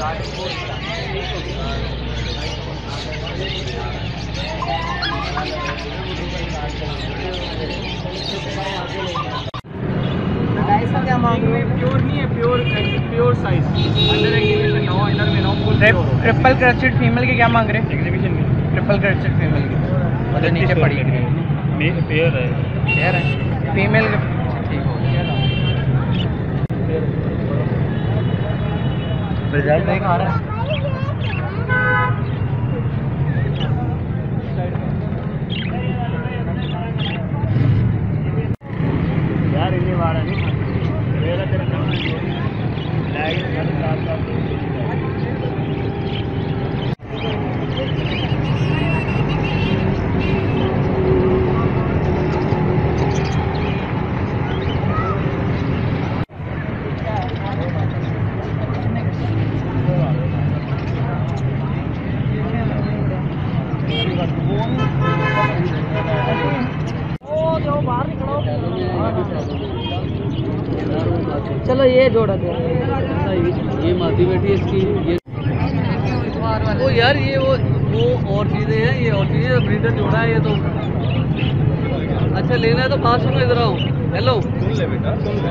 क्या मांग रहे हैं? प्योर नहीं है, pure pure size under exhibition नौ, अंडर में नौ फुल ट्रिपल क्रेस्टेड फीमेल के क्या मांग रहे हैं एग्जीबिशन में? ट्रिपल क्रेस्टेड फीमेल के और नीचे पड़ी है पेयर है, पेयर है फीमेल के। ठीक हो रिजल्ट देख आ रहा है यार, इन्हें वारा नहीं मेरा तेरा नाम लाइट रात चलो ये जोड़ा दे, ये माती बैठी इसकी ये वो यार ये वो और चीज़ें हैं, ये और चीज़ें ब्रीडर जोड़ा है ये तो। अच्छा लेना है तो पास में इधर आओ। हेलो सुन ले बेटा, सुन ले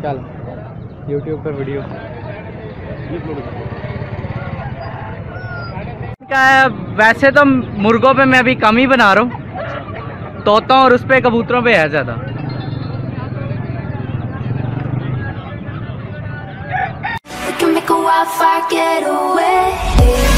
क्या हाल? यूट्यूब पर वीडियो क्या है? वैसे तो मुर्गों पे मैं अभी कम ही बना रहा हूँ, तोतों और उस पर कबूतरों पे है ज़्यादा। Can make a wildfire get away.